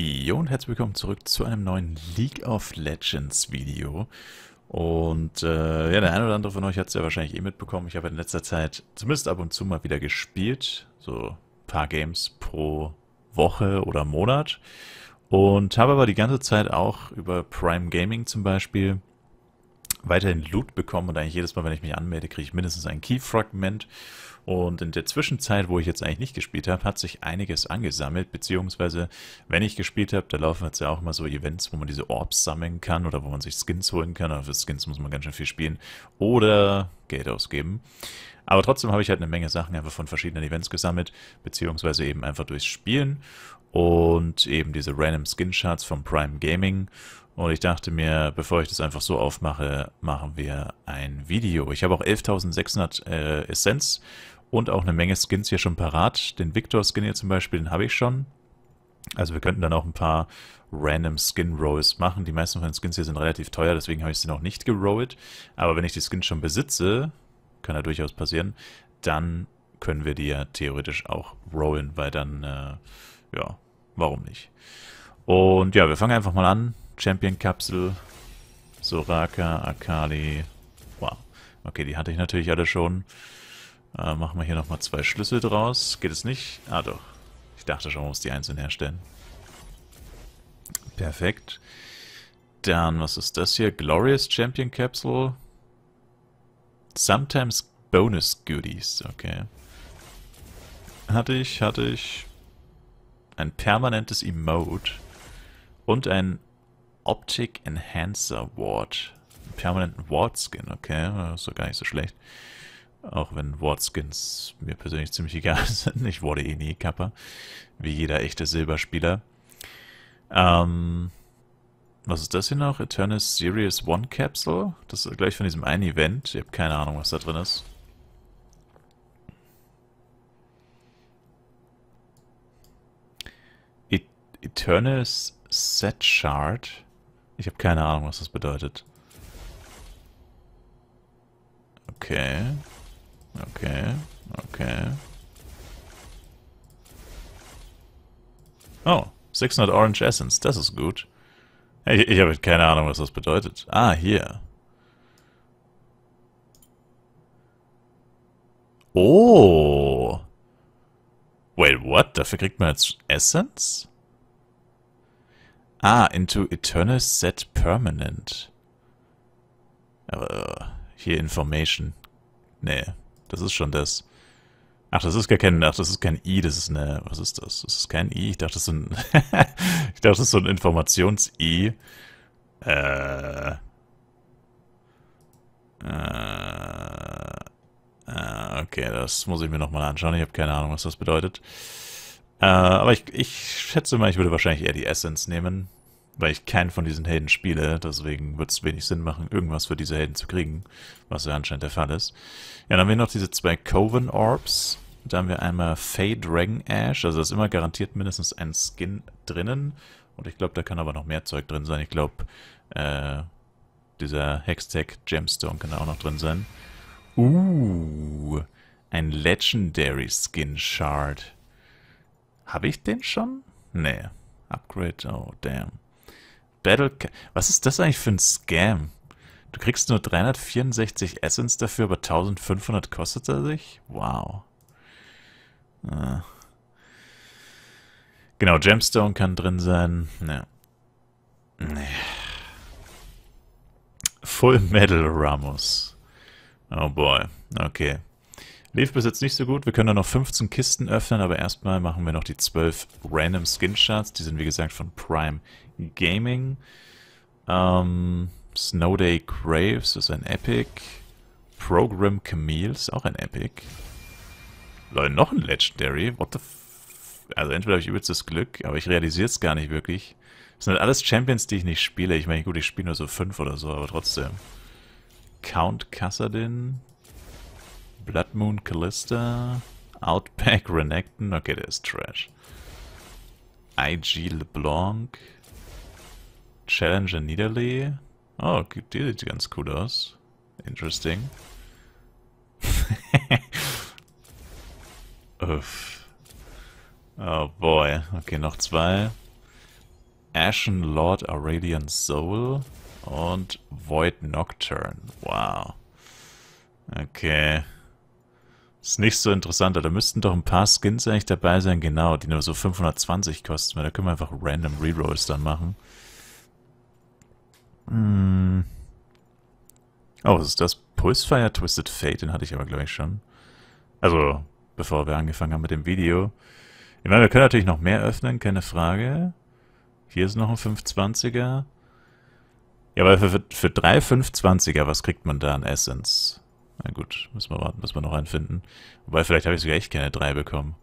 Jo und herzlich willkommen zurück zu einem neuen League of Legends Video. Und ja, der eine oder andere von euch hat es ja wahrscheinlich eh mitbekommen. Ich habe in letzter Zeit zumindest ab und zu mal wieder gespielt. So ein paar Games pro Woche oder Monat. Und habe aber die ganze Zeit auch über Prime Gaming zum Beispiel weiterhin Loot bekommen. Und eigentlich jedes Mal, wenn ich mich anmelde, kriege ich mindestens ein Key-Fragment. Und in der Zwischenzeit, wo ich jetzt eigentlich nicht gespielt habe, hat sich einiges angesammelt, beziehungsweise, wenn ich gespielt habe, da laufen jetzt ja auch immer so Events, wo man diese Orbs sammeln kann oder wo man sich Skins holen kann, aber für Skins muss man ganz schön viel spielen oder Geld ausgeben. Aber trotzdem habe ich halt eine Menge Sachen einfach von verschiedenen Events gesammelt, beziehungsweise eben einfach durchs Spielen und eben diese Random Skin Charts von Prime Gaming. Und ich dachte mir, bevor ich das einfach so aufmache, machen wir ein Video. Ich habe auch 11.600 Essenz und auch eine Menge Skins hier schon parat. Den Victor-Skin hier zum Beispiel, den habe ich schon. Also wir könnten dann auch ein paar random Skin-Rolls machen. Die meisten von den Skins hier sind relativ teuer, deswegen habe ich sie noch nicht gerollt. Aber wenn ich die Skins schon besitze, kann ja durchaus passieren, dann können wir die ja theoretisch auch rollen, weil dann, ja, warum nicht? Und ja, wir fangen einfach mal an. Champion Capsule, Soraka, Akali, wow, okay, die hatte ich natürlich alle schon. Machen wir hier nochmal zwei Schlüssel draus, geht es nicht? Ah doch, ich dachte schon, man muss die einzeln herstellen. Perfekt. Dann, was ist das hier? Glorious Champion Capsule, Sometimes Bonus Goodies, okay. Hatte ich. Ein permanentes Emote und ein Optic Enhancer Ward. Permanenten Ward-Skin, okay. Das ist doch gar nicht so schlecht. Auch wenn Ward-Skins mir persönlich ziemlich egal sind. Ich wurde eh nie Kappa. Wie jeder echte Silberspieler. Was ist das hier noch? Eternus Series One Capsule. Das ist gleich von diesem einen Event. Ich habe keine Ahnung, was da drin ist. Eternus Set Shard. Ich habe keine Ahnung, was das bedeutet. Okay. Oh, 600 Orange Essence, das ist gut. Ich habe keine Ahnung, was das bedeutet. Ah, hier. Oh. Wait, what? Dafür kriegt man jetzt Essence? Ah, into Eternal Set Permanent. Aber hier Information. Nee, das ist schon das. Ach, das ist gar kein. Ach, das ist kein I, das ist eine. Was ist das? Das ist kein I. Ich dachte, das ist so ein. Ich dachte, das ist so ein Informations-I. Okay, das muss ich mir nochmal anschauen. Ich habe keine Ahnung, was das bedeutet. Aber ich schätze mal, ich würde wahrscheinlich eher die Essence nehmen, weil ich keinen von diesen Helden spiele. Deswegen wird es wenig Sinn machen, irgendwas für diese Helden zu kriegen, was ja anscheinend der Fall ist. Ja, dann haben wir noch diese zwei Coven Orbs. Da haben wir einmal Fade Dragon Ash. Also da ist immer garantiert mindestens ein Skin drinnen. Und ich glaube, da kann aber noch mehr Zeug drin sein. Ich glaube, dieser Hextech Gemstone kann da auch noch drin sein. Ein Legendary Skin Shard. Habe ich den schon? Nee. Upgrade, oh damn. Battle... Was ist das eigentlich für ein Scam? Du kriegst nur 364 Essence dafür, aber 1500 kostet er sich? Wow. Genau, Gemstone kann drin sein. Ja. Nee. Full Metal Ramos. Oh boy. Okay. Lief bis jetzt nicht so gut. Wir können da noch 15 Kisten öffnen, aber erstmal machen wir noch die 12 Random Skin Charts. Die sind, wie gesagt, von Prime Gaming. Snowday Graves ist ein Epic. Program Camille ist auch ein Epic. Leute, noch ein Legendary. What the f... Also entweder habe ich übelstes Glück, aber ich realisiere es gar nicht wirklich. Das sind halt alles Champions, die ich nicht spiele. Ich meine, gut, ich spiele nur so 5 oder so, aber trotzdem. Count Cassadin... Blood Moon Callista, Outback Renekton, okay, der ist Trash. IG LeBlanc, Challenger Nidalee, oh, die sieht ganz cool aus. Interesting. Uff. Oh boy, okay, noch zwei. Ashen Lord Aurelian Soul und Void Nocturne. Wow. Okay. Ist nicht so interessant, da müssten doch ein paar Skins eigentlich dabei sein, genau, die nur so 520 kosten, weil da können wir einfach random Rerolls dann machen. Hm. Oh, was ist das? Pulsefire Twisted Fate, den hatte ich aber glaube ich schon. Also, bevor wir angefangen haben mit dem Video. Ich meine, wir können natürlich noch mehr öffnen, keine Frage. Hier ist noch ein 520er. Ja, aber für 3 520er, was kriegt man da an Essence? Na gut, müssen wir warten, bis wir noch einen finden. Wobei, vielleicht habe ich sogar echt keine 3 bekommen.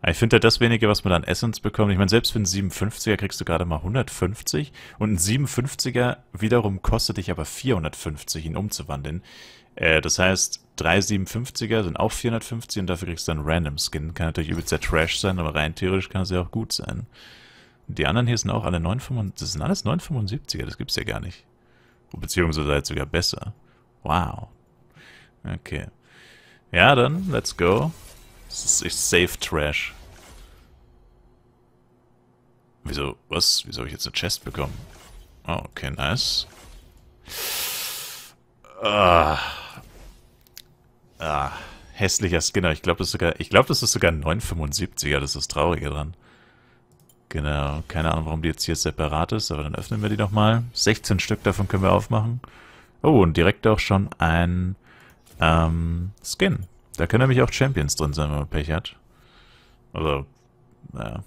Aber ich finde halt das Wenige, was man da an Essence bekommt. Ich meine, selbst für einen 57er kriegst du gerade mal 150. Und ein 57er wiederum kostet dich aber 450, ihn umzuwandeln. Das heißt, 3 57er sind auch 450 und dafür kriegst du einen Random Skin. Kann natürlich übelst der Trash sein, aber rein theoretisch kann es ja auch gut sein. Die anderen hier sind auch alle 9,75er. Das sind alles 9,75er, das gibt's ja gar nicht. Beziehungsweise halt sogar besser. Wow. Okay. Ja, dann, let's go. Das ist echt safe Trash. Wieso, was? Wieso habe ich jetzt eine Chest bekommen? Oh, okay, nice. Hässlicher Skinner. Ich glaube, das ist sogar ein 9,75er. Das ist das Traurige dran. Genau. Keine Ahnung, warum die jetzt hier separat ist, aber dann öffnen wir die nochmal. 16 Stück davon können wir aufmachen. Oh, und direkt auch schon ein Skin. Da können nämlich auch Champions drin sein, wenn man Pech hat. Also, naja.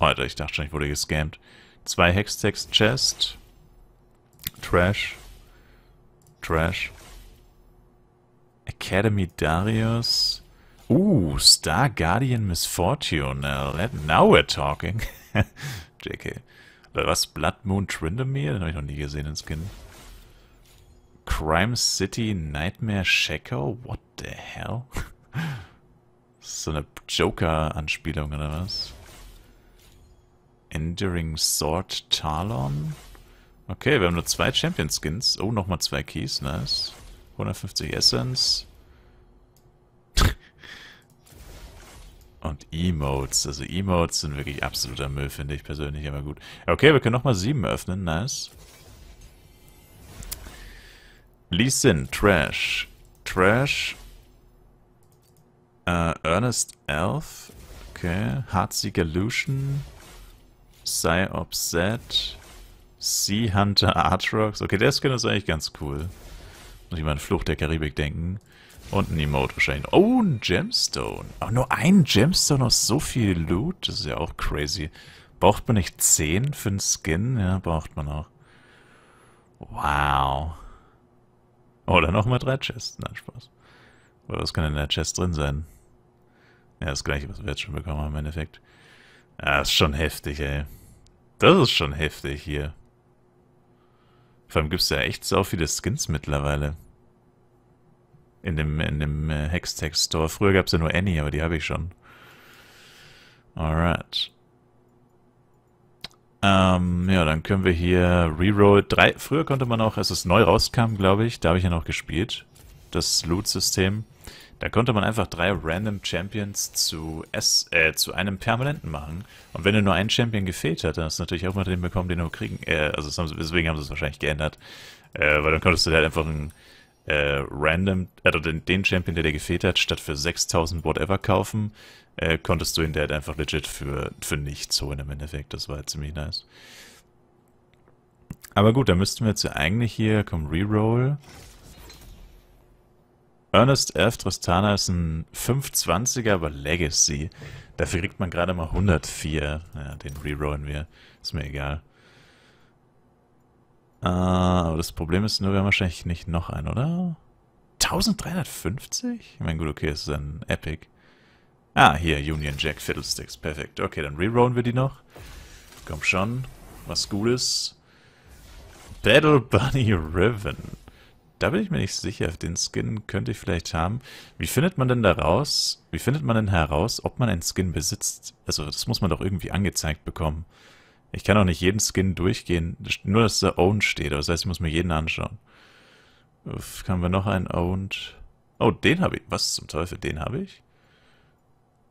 Alter, ich dachte schon, ich wurde gescammt. 2 Hextech Chest. Trash. Trash. Academy Darius. Star Guardian Miss Fortune. Now we're talking. JK. Oder was? Blood Moon Tryndamere? Den habe ich noch nie gesehen, den Skin. Crime City Nightmare Shaco? What the hell? So eine Joker-Anspielung oder was? Enduring Sword Talon? Okay, wir haben nur 2 Champion-Skins. Oh, nochmal 2 Keys, nice. 150 Essence. Und Emotes. Also Emotes sind wirklich absoluter Müll, finde ich persönlich, aber gut. Okay, wir können nochmal 7 öffnen, nice. Lee Sin, Trash. Trash. Ernest Elf. Okay. Heartseeker Lucian. Psyops Z. Sea Hunter Artrox. Okay, der Skin ist eigentlich ganz cool. Muss ich mal an Flucht der Karibik denken. Und ein Emote wahrscheinlich. Oh, ein Gemstone. Aber nur ein Gemstone aus so viel Loot. Das ist ja auch crazy. Braucht man nicht 10 für einen Skin? Ja, braucht man auch. Wow. Oder nochmal 3 Chests. Nein, Spaß. Aber was kann denn in der Chest drin sein? Ja, das gleiche, was wir jetzt schon bekommen haben im Endeffekt. Ja, das ist schon heftig, ey. Das ist schon heftig hier. Vor allem gibt es ja echt so viele Skins mittlerweile. In dem Hextech Store. Früher gab es ja nur Annie, aber die habe ich schon. Alright. Ja, dann können wir hier Reroll 3. Früher konnte man auch, als es neu rauskam, glaube ich, da habe ich ja noch gespielt, das Loot-System. Da konnte man einfach 3 Random Champions zu einem Permanenten machen. Und wenn dir nur ein Champion gefehlt hat, dann hast du natürlich auch mal den bekommen, den du kriegen. Deswegen haben sie es wahrscheinlich geändert. Weil dann konntest du halt einfach einen den Champion, der dir gefehlt hat, statt für 6000 whatever kaufen, konntest du ihn halt einfach legit für nichts holen im Endeffekt. Das war halt ziemlich nice. Aber gut, da müssten wir jetzt ja eigentlich hier, komm, Reroll. Ernest F. Tristana ist ein 520er, aber Legacy. Dafür kriegt man gerade mal 104. Ja, den rerollen wir. Ist mir egal. Aber das Problem ist nur, wir haben wahrscheinlich nicht noch einen, oder? 1350? Ich meine, gut, okay, es ist ein Epic. Ah, hier, Union Jack Fiddlesticks, perfekt. Okay, dann rerollen wir die noch. Komm schon, was Gutes. Battle Bunny Riven. Da bin ich mir nicht sicher, den Skin könnte ich vielleicht haben. Wie findet man denn heraus, ob man einen Skin besitzt? Also, das muss man doch irgendwie angezeigt bekommen. Ich kann auch nicht jeden Skin durchgehen, nur dass da Owned steht. Das heißt, ich muss mir jeden anschauen. Uff, haben wir noch einen Owned? Oh, den habe ich. Was zum Teufel, den habe ich?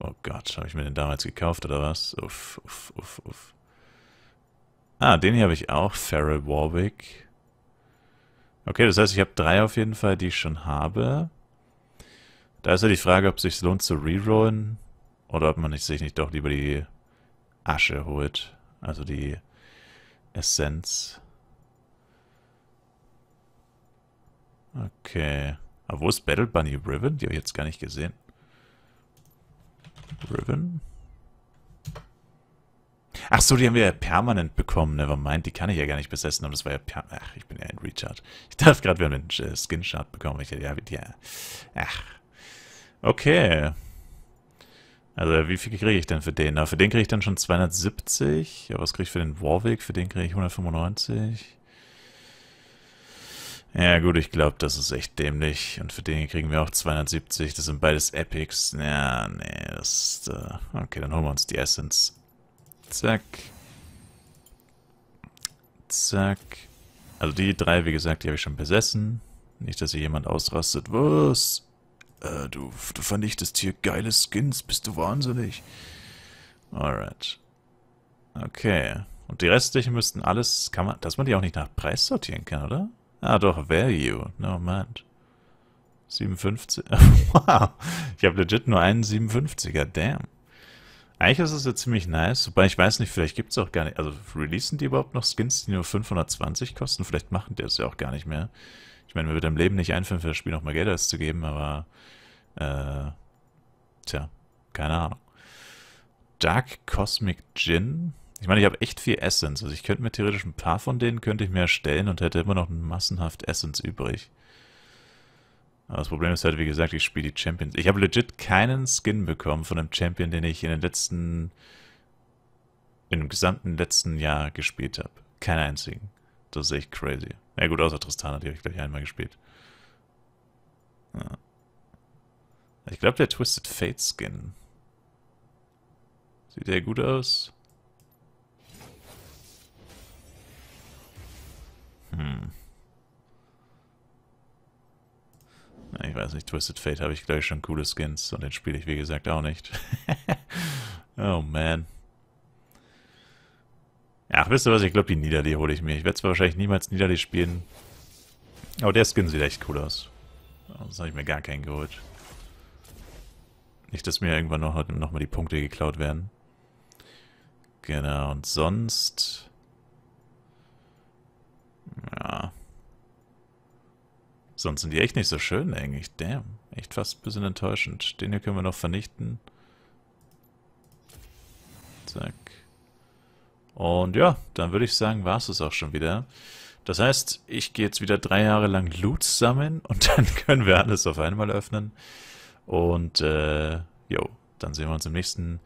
Oh Gott, habe ich mir den damals gekauft oder was? Uff, uff, uff, uff. Ah, den hier habe ich auch. Feral Warwick. Okay, das heißt, ich habe 3 auf jeden Fall, die ich schon habe. Da ist ja die Frage, ob es sich lohnt zu rerollen oder ob man sich nicht doch lieber die Asche holt. Also die Essenz. Okay. Aber wo ist Battle Bunny Riven? Die habe ich jetzt gar nicht gesehen. Riven? Ach so, die haben wir ja permanent bekommen. Nevermind, die kann ich ja gar nicht besetzen. Aber das war ja permanent. Ach, ich bin ja ein Retard. Ich dachte gerade, wir haben den Skin-Shard bekommen. Ich dachte, ja. Ach. Okay. Also, wie viel kriege ich denn für den? Na, für den kriege ich dann schon 270. Ja, was kriege ich für den Warwick? Für den kriege ich 195. Ja gut, ich glaube, das ist echt dämlich. Und für den kriegen wir auch 270. Das sind beides Epics. Ja, nee, das ist... okay, dann holen wir uns die Essence. Zack. Zack. Also die 3, wie gesagt, die habe ich schon besessen. Nicht, dass hier jemand ausrastet. Was? Du vernichtest hier geile Skins. Bist du wahnsinnig? Alright. Okay. Und die restlichen müssten alles... Kann man, dass man die auch nicht nach Preis sortieren kann, oder? Ah doch, Value. No, man. 57. Wow. Ich habe legit nur einen 57er. Damn. Eigentlich ist es ja ziemlich nice. Wobei ich weiß nicht, vielleicht gibt es auch gar nicht... Also releasen die überhaupt noch Skins, die nur 520 kosten? Vielleicht machen die das ja auch gar nicht mehr. Ich meine, mir wird im Leben nicht einfallen, für das Spiel nochmal Geld auszugeben, aber... Tja, keine Ahnung. Dark Cosmic Djinn... Ich meine, ich habe echt viel Essence. Also ich könnte mir theoretisch ein paar von denen könnte ich mir erstellen und hätte immer noch massenhaft Essence übrig. Aber das Problem ist halt, wie gesagt, ich spiele die Champions. Ich habe legit keinen Skin bekommen von einem Champion, den ich in dem gesamten letzten Jahr gespielt habe. Keinen einzigen. Das ist echt crazy. Na ja, gut, außer Tristana, die habe ich gleich einmal gespielt. Ja. Ich glaube, der Twisted Fate Skin. Sieht der gut aus? Hm. Na, ich weiß nicht, Twisted Fate habe ich gleich schon coole Skins und den spiele ich wie gesagt auch nicht. Oh man. Ach, wisst ihr was, ich glaube die Nidalee hole ich mir. Ich werde zwar wahrscheinlich niemals Nidalee spielen, aber der Skin sieht echt cool aus. Sonst habe ich mir gar keinen geholt. Nicht, dass mir irgendwann noch mal die Punkte geklaut werden. Genau, und sonst... Ja. Sonst sind die echt nicht so schön eigentlich. Damn. Echt fast ein bisschen enttäuschend. Den hier können wir noch vernichten. Zack. Und ja, dann würde ich sagen, war es das auch schon wieder. Das heißt, ich gehe jetzt wieder 3 Jahre lang Loots sammeln und dann können wir alles auf einmal öffnen. Und jo, dann sehen wir uns im nächsten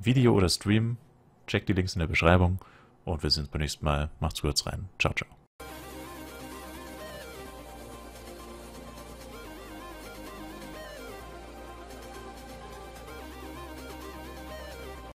Video oder Stream. Checkt die Links in der Beschreibung und wir sehen uns beim nächsten Mal. Macht's gut rein. Ciao, ciao.